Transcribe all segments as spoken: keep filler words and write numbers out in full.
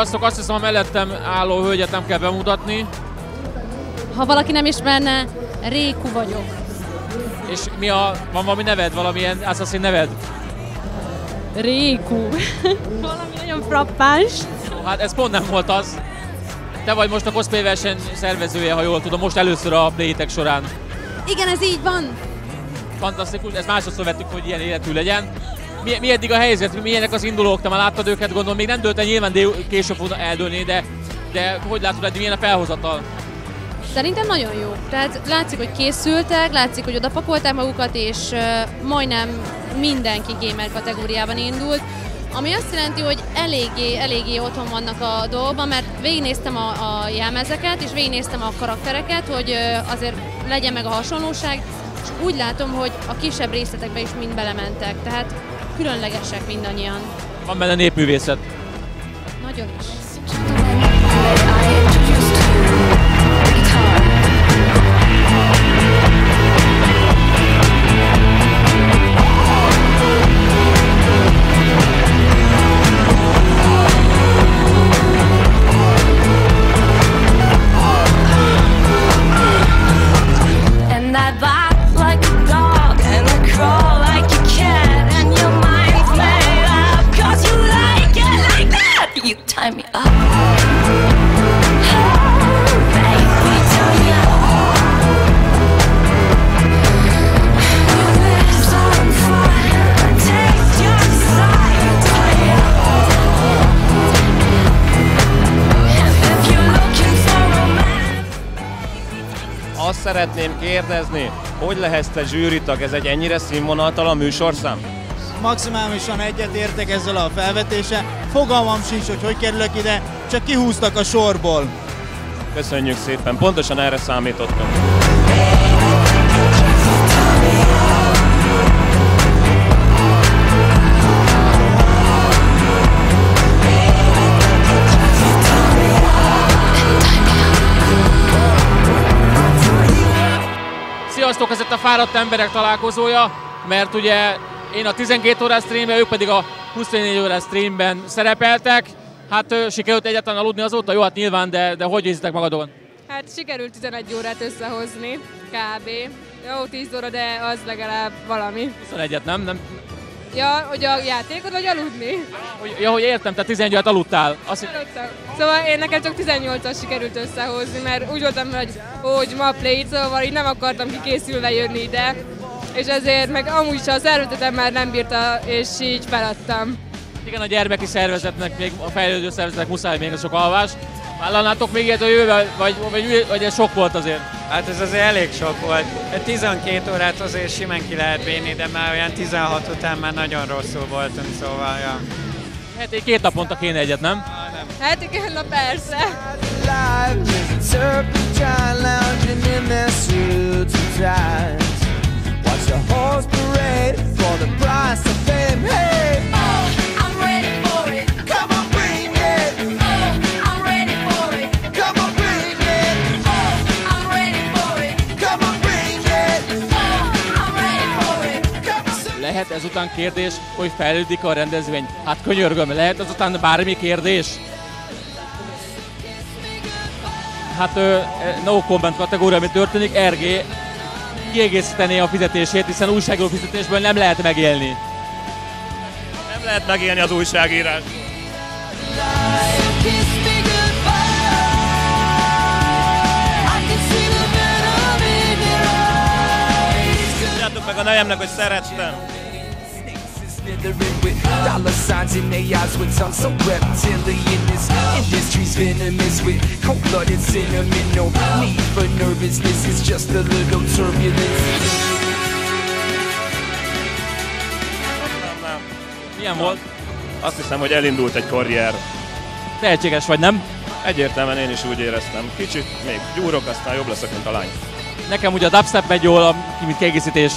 Sziasztok, azt hiszem a mellettem álló hölgyet nem kell bemutatni. Ha valaki nem ismerne, Réku vagyok. És mi a, van valami neved, valamilyen assassin neved? Réku. Valami nagyon frappáns. Hát ez pont nem volt az. Te vagy most a cosplay verseny szervezője, ha jól tudom, most először a PlayIT során. Igen, ez így van. Fantasztikus, ezt másodszor vettük, hogy ilyen életű legyen. Mi, mi eddig a helyzet? Milyenek az indulók? Te már láttad őket, gondolom, még nem dőlt el, nyilván később fog eldőlni, de, de hogy látod eddig, milyen a felhozatal? Szerintem nagyon jó. Tehát látszik, hogy készültek, látszik, hogy odapakolták magukat, és uh, majdnem mindenki gamer kategóriában indult. Ami azt jelenti, hogy eléggé, eléggé otthon vannak a dolgokban, mert végignéztem a, a jelmezeket, és végignéztem a karaktereket, hogy uh, azért legyen meg a hasonlóság, és úgy látom, hogy a kisebb részletekbe is mind belementek, tehát különlegesek mindannyian. Van benne népművészet. Nagyon is. Azt szeretném kérdezni, hogy lehetsz te zsűritag? Ez egy ennyire színvonaltalan műsorszám? Maximálisan egyet értek ezzel a felvetéssel. Fogalmam sincs, hogy hogy kerülök ide, csak kihúztak a sorból. Köszönjük szépen, pontosan erre számítottam. Sziasztok, ez itt a fáradt emberek találkozója, mert ugye én a tizenkét órás streamben, ők pedig a huszonnégy órás streamben szerepeltek. Hát sikerült egyáltalán aludni azóta? Jó, hát nyilván, de, de hogy érzitek magadon? Hát sikerült tizenegy órát összehozni, kb. Jó, tíz óra, de az legalább valami. huszonegyet, nem? nem? Ja, hogy a játékod, vagy aludni? Ja, hogy értem, te tizenegyet aludtál. Azt... Aludtam. Szóval én nekem csak tizennyolcat sikerült összehozni, mert úgy voltam, hogy, hogy ma PlayIT, szóval így nem akartam kikészülve jönni ide. És ezért meg amúgy se a szervezetem már nem bírta, és így feladtam. Igen, a gyermeki szervezetnek, még a fejlődő szervezetnek muszáj még a sok alvás. Vállalnátok még ilyet a jövőben, vagy, vagy, vagy ez sok volt azért? Hát ez azért elég sok volt. tizenkét órát azért simán ki lehet bírni, de már olyan tizenhat után már nagyon rosszul voltam, szóval ja. Hát így két naponta kéne egyet, nem? Ah, nem. Hát igen, na persze. The horse parade for the price of fame. Hey, oh, I'm ready for it. Come on, bring it. Oh, I'm ready for it. Come on, bring it. Oh, I'm ready for it. Come on, bring it. Oh, I'm ready for it. Come on. Lehet ezután kérdés, hogy fejlődik a rendezvény? Hát könyörgöm, lehet ezután bármi kérdés? Hát no comment kategória, ami történik, er gé kiegészítené a fizetését, hiszen újságíró fizetésből nem lehet megélni. Nem lehet megélni az újságírás. Tudjátok meg a nejemnek, hogy szerettem. Milyen volt? Azt hiszem, hogy elindult egy karrier. Tehetséges vagy, nem? Egyértelműen én is úgy éreztem. Kicsit még gyúrok, aztán jobb leszek, mint a lány. Nekem ugye a dubstep megy jól, mint kiegészítés.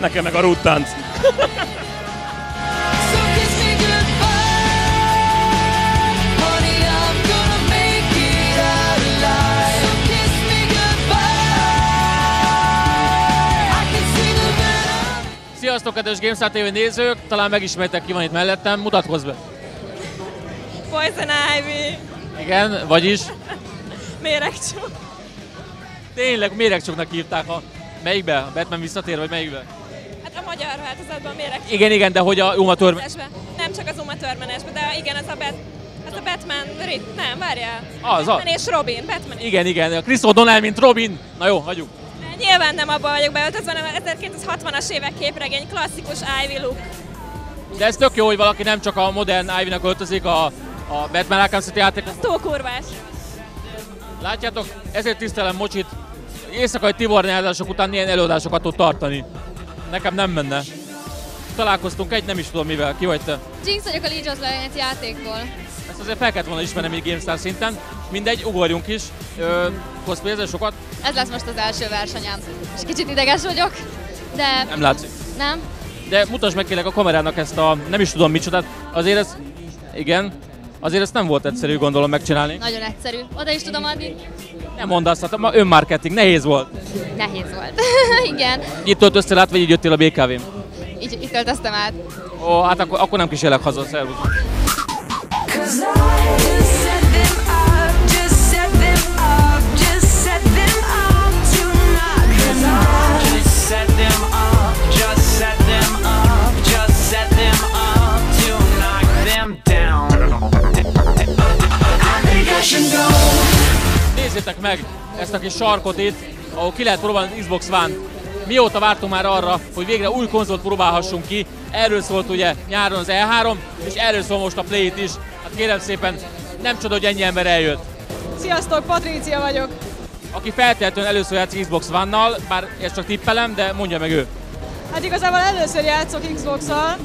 Nekem meg a rúttánc. Sziasztok, kedves GameStar té vé nézők! Talán megismertek, ki van itt mellettem, mutatkozz be! Poison Ivy. Igen, vagyis? Méregcsók. Tényleg, méregcsóknak hívták a... Melyikbe? A Batman visszatér, vagy melyikbe? Hát a magyar változatban méregcsók. Igen, igen, de hogy a Uma Törmenesbe? Nem csak az Uma Törmenesbe, de igen, az a Bat... Hát a Batman Rift, nem, várjál. Az, Batman a... és Robin, Batman. Igen, igen, a Chris O'Donnell, mint Robin. Na jó, hagyjuk. De nyilván nem abban vagyok beöltözve, hanem ezerkilencszázhatvanas évek képregény, klasszikus Ivy look. De ez tök jó, hogy valaki nem csak a modern Ivy-nak öltözik a, a Batman Arkham City játékot. Ez túl kurvás. Látjátok, ezért tisztelem Mocsit. Éjszakai tivornyázások után ilyen előadásokat tud tartani. Nekem nem menne. Találkoztunk egy, nem is tudom mivel. Ki vagy te? Jinx vagyok a League of Legends játékból. Ezt azért fel kellett volna ismernem így GameStar szinten. Mindegy, ugorjunk is. Cosplayzel sokat? Ez lesz most az első versenyem. És kicsit ideges vagyok, de... Nem látszik. Nem? De mutasd meg kérlek a kamerának ezt a... nem is tudom micsodát. Azért ez... igen. Azért ezt nem volt egyszerű, gondolom, megcsinálni. Nagyon egyszerű. Oda is tudom adni. Nem mondd azt, hát ma önmarketing. Nehéz volt. Nehéz volt. Igen. Itt öltöztél át, vagy így jöttél a bé ká vén? Így, itt öltöztem át. Ó, hát akkor, akkor nem kísérlek haza. Szervusz. Nézzétek meg ezt a kis sarkot itt, ahol ki lehet próbálni az Xbox One. Mióta vártunk már arra, hogy végre új konzolt próbálhassunk ki. Erről szólt ugye nyáron az E három, és erről szól most a PlayIT is. Hát kérem szépen, nem csoda, hogy ennyi ember eljött. Sziasztok, Patrícia vagyok. Aki feltétlenül először játszik Xbox One-nal, bár ezt csak tippelem, de mondja meg ő. Hát igazából először játszok Xbox-al,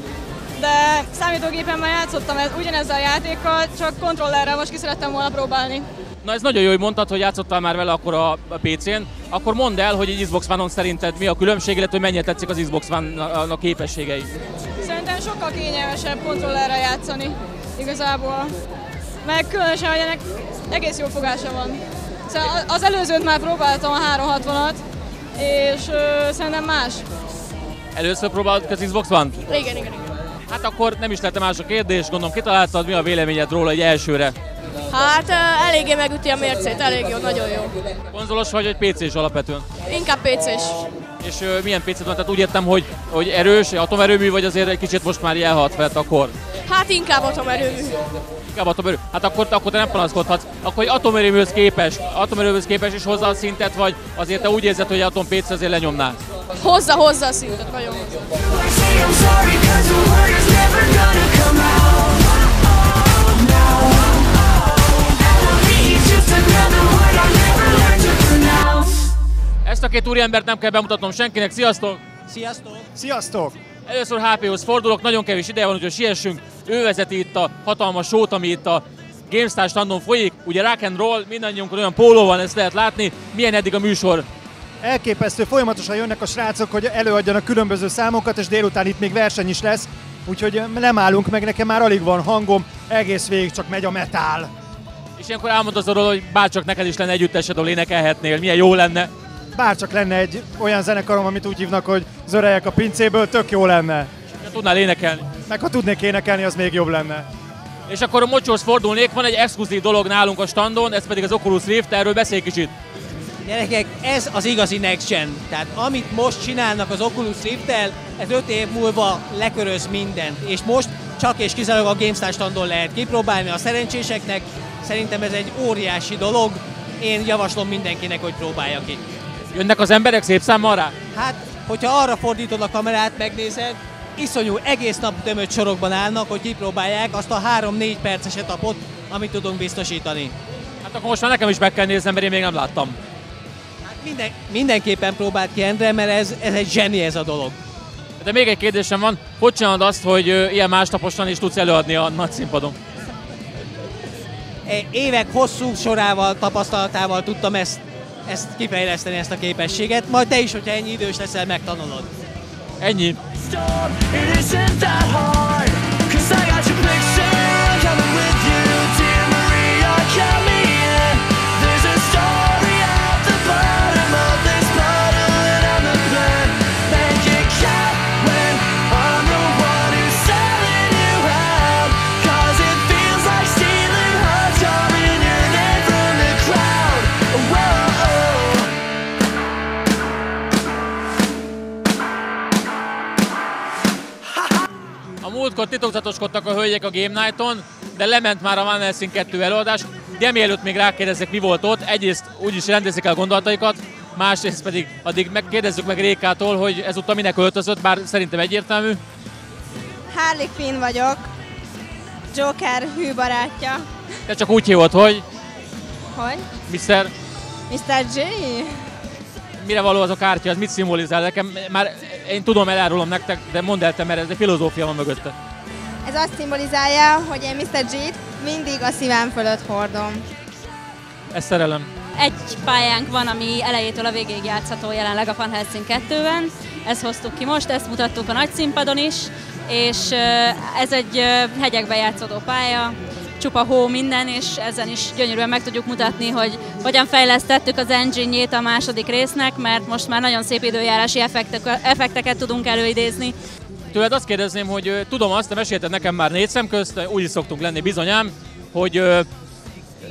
de számítógépen már játszottam ugyanezzel a játékkal, csak kontrollerrel most ki szerettem volna próbálni. Na ez nagyon jó, hogy mondtad, hogy játszottál már vele akkor a pé cén. Akkor mondd el, hogy egy Xbox One-on szerinted mi a különbség, illetve mennyire tetszik az Xbox One-nak képességei. Szerintem sokkal kényelmesebb kontrollerrel játszani igazából. Meg különösen, hogy ennek egész jó fogása van. Szóval az előzőt már próbáltam, a háromszázhatvanat, és ö, szerintem más. Először próbáltad az Xbox One-t? Igen, igen, igen. Hát akkor nem is lett más a kérdés, gondolom kitaláltad, mi a véleményed róla egy elsőre? Hát eléggé megüti a mércét, elég jó, nagyon jó. Konzolos vagy, vagy pé cés alapvetően? Inkább pé cés. És uh, milyen pé cét van? Tehát úgy értem, hogy, hogy erős, atomerőmű, vagy azért egy kicsit most már elhat vett a kor? Hát inkább atomerőmű. Inkább atomerő. Hát akkor, akkor te nem panaszkodhatsz. Akkor egy atomerőműhöz képest, atomerőműhöz képest is hozzá a szintet, vagy azért te úgy érzed, hogy atom pé cé azért lenyomnál? Hozzá, hozzá a szintet, nagyon hozzá. Ezt a két úriembert nem kell bemutatnom senkinek. Sziasztok! Sziasztok! Sziasztok! Először há péhoz fordulok, nagyon kevés ideje van, úgyhogy siessünk. Ő vezeti itt a hatalmas sót, ami itt a GameStar standon folyik. Ugye rock and roll, mindannyiunkon olyan póló van, ezt lehet látni. Milyen eddig a műsor? Elképesztő, folyamatosan jönnek a srácok, hogy előadjanak különböző számokat, és délután itt még verseny is lesz. Úgyhogy nem állunk meg, nekem már alig van hangom, egész végig csak megy a metál. És ilyenkor álmodozol róla, hogy bárcsak neked is lenne együttesed, ahol énekelhetnél, milyen jó lenne. Bárcsak lenne egy olyan zenekarom, amit úgy hívnak, hogy az öregek a pincéből, tök jó lenne. Ha tudnál énekelni. Meg ha tudnék énekelni, az még jobb lenne. És akkor a Mocshoz fordulnék, van egy exkluzív dolog nálunk a standon, ez pedig az Oculus Rift, erről beszélj kicsit. Gyerekek, ez az igazi Next Gen. Tehát amit most csinálnak az Oculus Rift-tel, ez öt év múlva leköröz mindent. És most csak és kizárólag a GameStar standon lehet kipróbálni a szerencséseknek. Szerintem ez egy óriási dolog. Én javaslom mindenkinek, hogy próbálja ki. Jönnek az emberek szép számmal rá? Hát, hogyha arra fordítod a kamerát, megnézed, iszonyú egész nap tömött sorokban állnak, hogy kipróbálják azt a három-négy perces etapot, amit tudunk biztosítani. Hát akkor most már nekem is meg kell néznem, mert én még nem láttam. Hát minden, mindenképpen próbáld ki, Endre, mert ez, ez egy zseni ez a dolog. De még egy kérdésem van, hogy csinálod azt, hogy ilyen másnaposan is tudsz előadni a nagy színpadon? Évek hosszú sorával, tapasztalatával tudtam ezt ezt kifejleszteni, ezt a képességet, majd te is, hogyha ennyi idős leszel, megtanulod. Ennyi. kockázatoskodtak a hölgyek a Game Night-on, de lement már a Van Helsing kettő előadás, de mielőtt még rákérdezzek, mi volt ott, egyrészt úgyis rendezik el gondolataikat, másrészt pedig addig megkérdezzük meg Rékától, hogy ezúttal minek öltözött, bár szerintem egyértelmű. Harley Quinn vagyok, Joker hű barátja. De csak úgy hívott, hogy? Hogy? miszter miszter J? Mire való az a kártya, az mit szimbolizál nekem? Már én tudom, elárulom nektek, de mondd el te, mert ez egy filozófia van mögötte. Ez azt szimbolizálja, hogy én miszter J-t mindig a szívem fölött hordom. Ez szerelem. Egy pályánk van, ami elejétől a végéig játszható jelenleg a Van Helsing kettőben. Ezt hoztuk ki most, ezt mutattuk a nagy színpadon is, és ez egy hegyekben játszódó pálya, csupa hó minden, és ezen is gyönyörűen meg tudjuk mutatni, hogy hogyan fejlesztettük az engine-jét a második résznek, mert most már nagyon szép időjárási effektek, effekteket tudunk előidézni. Tőled azt kérdezném, hogy tudom azt, te mesélted nekem már négy szem közt, úgy is szoktunk lenni bizonyám, hogy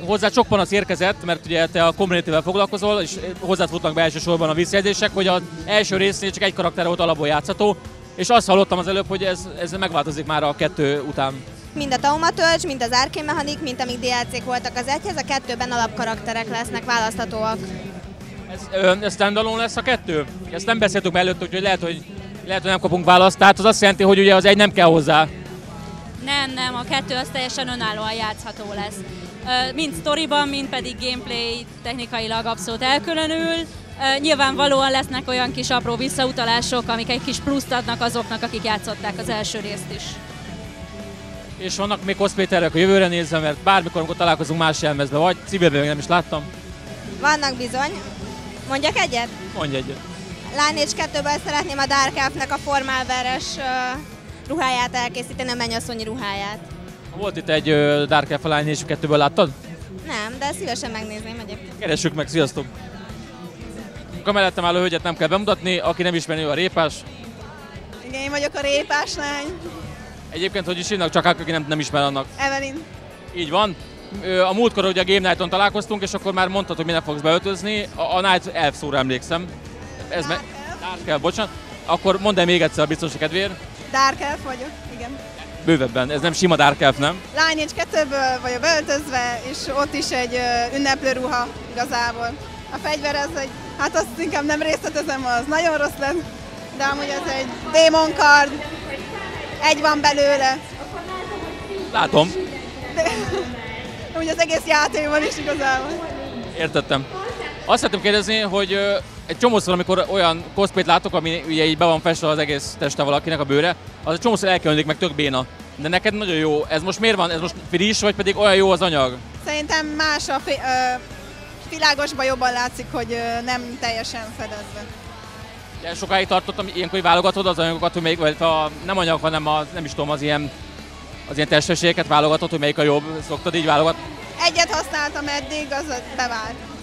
hozzá sok panasz érkezett, mert ugye te a community-vel foglalkozol, és hozzád futnak be elsősorban a visszajelzések, hogy az első résznél csak egy karakter volt alapból játszható, és azt hallottam az előbb, hogy ez, ez megváltozik már a kettő után. Mind a Tauma Tölcs, mind az Arcane Mechanik, mint amíg dé el cék voltak az egyhez, a kettőben alapkarakterek lesznek választhatóak. Ez, ö, ez standalone lesz a kettő? Ezt nem beszéltük be előtt, úgyhogy lehet, hogy, lehet, hogy nem kapunk választ, tehát az azt jelenti, hogy ugye az egy nem kell hozzá. Nem, nem, a kettő az teljesen önállóan játszható lesz. Mind sztoriban, mind pedig gameplay technikailag abszolút elkülönül. Nyilvánvalóan lesznek olyan kis apró visszautalások, amik egy kis pluszt adnak azoknak, akik játszották az első részt is. És vannak még koszpéterek a jövőre nézve, mert bármikor, amikor találkozunk más jelmezben vagy, civilben nem is láttam. Vannak bizony. Mondjak egyet? Mondj egyet. Lány és kettőből szeretném a Dark Elfnek a formálveres ruháját elkészíteni, a mennyasszonyi ruháját. Volt itt egy Dark Elf a Lány és kettőből, láttad? Nem, de szívesen megnézném egyébként. Keressük meg, sziasztok! A mellettem álló hölgyet nem kell bemutatni, aki nem ismeri, ő a Répás. Igen, én vagyok a Répás lány. Egyébként, hogy is hívnak, csak aki nem, nem ismer annak. Evelin. Így van. A múltkor ugye a Game Night-on találkoztunk, és akkor már mondtad, hogy minek fogsz beöltözni. A, a Night Elf szóra emlékszem. Ez Dark Elf. Dark Elf, bocsánat. Akkor mondd el még egyszer a biztos kedvéért. Dark Elf vagyok, igen. Bővebben, ez nem sima Dark Elf, nem? Lány és kettőből vagyok beöltözve, és ott is egy ünneplő ruha igazából. A fegyver az egy, hát azt inkább nem részletezem, az nagyon rossz lett, de amúgy az egy démon kard, egy van belőle. Látom. De, amúgy az egész játékban is igazából. Értettem. Azt szeretném kérdezni, hogy egy csomószor, amikor olyan cosplayt látok, ami ugye így be van festve az egész teste valakinek a bőre, az egy csomószor elkülönik meg, tök béna. De neked nagyon jó. Ez most miért van? Ez most friss, vagy pedig olyan jó az anyag? Szerintem más a... Világosban jobban látszik, hogy nem teljesen fedezve. Ja, sokáig tartottam, ilyenkor, hogy válogatod az anyagokat, hogy melyik, vagy a, nem anyag, hanem a, nem is tudom, az ilyen, az ilyen testességeket válogatod, hogy melyik a jobb, szoktad így válogatni? Egyet használtam eddig, az bevált.